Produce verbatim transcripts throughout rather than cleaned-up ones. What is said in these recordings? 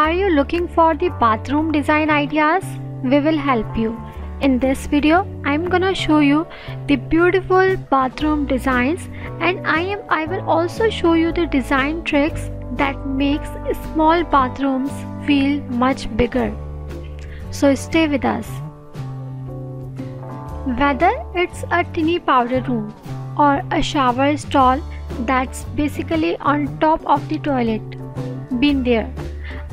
Are you looking for the bathroom design ideas? We will help you. In this video, I'm gonna show you the beautiful bathroom designs, and I am I will also show you the design tricks that makes small bathrooms feel much bigger. So stay with us. Whether it's a tiny powder room or a shower stall that's basically on top of the toilet, been there.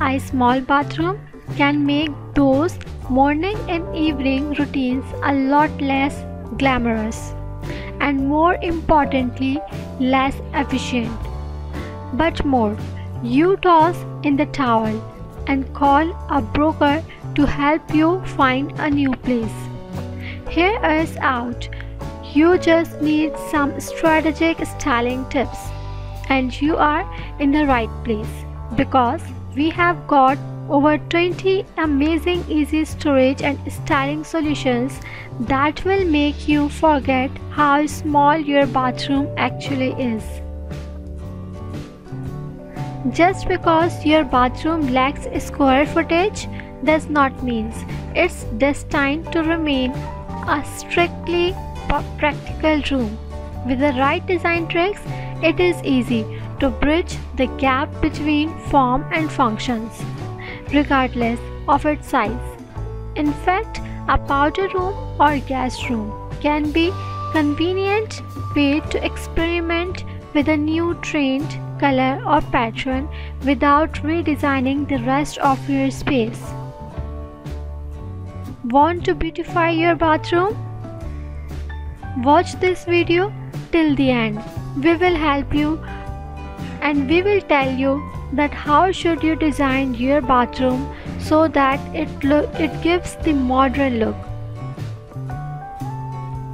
A small bathroom can make those morning and evening routines a lot less glamorous and, more importantly, less efficient. But more, you toss in the towel and call a broker to help you find a new place. Here is out. You just need some strategic styling tips, and you are in the right place, because we have got over twenty amazing easy storage and styling solutions that will make you forget how small your bathroom actually is. Just because your bathroom lacks square footage does not mean it's destined to remain a strictly practical room. With the right design tricks, it is easy to bridge the gap between form and functions, regardless of its size. In fact, a powder room or guest room can be a convenient way to experiment with a new trend, color or pattern without redesigning the rest of your space. Want to beautify your bathroom? Watch this video till the end. We will help you, and we will tell you that how should you design your bathroom so that it look it gives the modern look.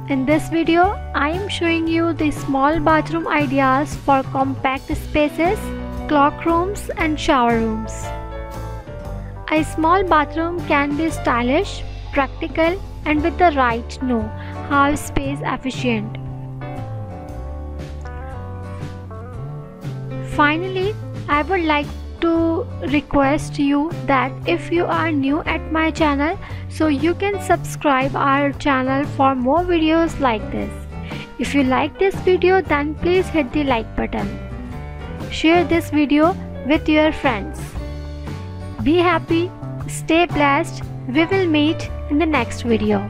In this video, I am showing you the small bathroom ideas for compact spaces, clock rooms and shower rooms. A small bathroom can be stylish, practical, and with the right know-how space efficient. Finally, I would like to request you that if you are new at my channel, so you can subscribe our channel for more videos like this. If you like this video, then please hit the like button. Share this video with your friends. Be happy, stay blessed. We will meet in the next video.